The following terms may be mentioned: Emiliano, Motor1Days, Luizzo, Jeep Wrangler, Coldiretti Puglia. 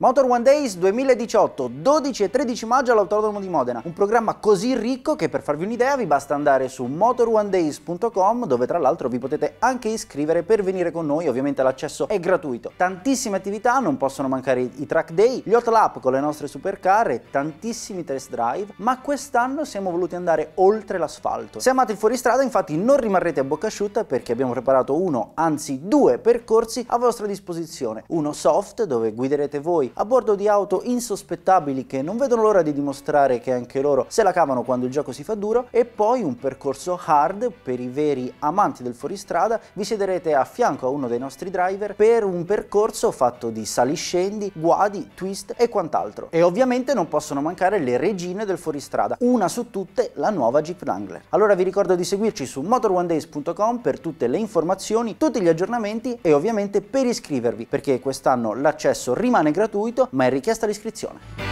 Motor1Days 2018, 12 e 13 maggio all'Autodromo di Modena. Un programma così ricco che, per farvi un'idea, vi basta andare su Motor1Days.com, dove tra l'altro vi potete anche iscrivere per venire con noi. Ovviamente l'accesso è gratuito. Tantissime attività, non possono mancare i track day, gli hot lap con le nostre supercar e tantissimi test drive, ma quest'anno siamo voluti andare oltre l'asfalto. Se amate il fuoristrada, infatti, non rimarrete a bocca asciutta, perché abbiamo preparato uno, anzi due percorsi a vostra disposizione. Uno soft, dove guiderete voi a bordo di auto insospettabili che non vedono l'ora di dimostrare che anche loro se la cavano quando il gioco si fa duro, e poi un percorso hard per i veri amanti del fuoristrada. Vi siederete a fianco a uno dei nostri driver per un percorso fatto di saliscendi, guadi, twist e quant'altro. E ovviamente non possono mancare le regine del fuoristrada, una su tutte la nuova Jeep Wrangler. Allora vi ricordo di seguirci su Motor1Days.com per tutte le informazioni, tutti gli aggiornamenti e ovviamente per iscrivervi, perché quest'anno l'accesso rimane gratuito ma è richiesta l'iscrizione.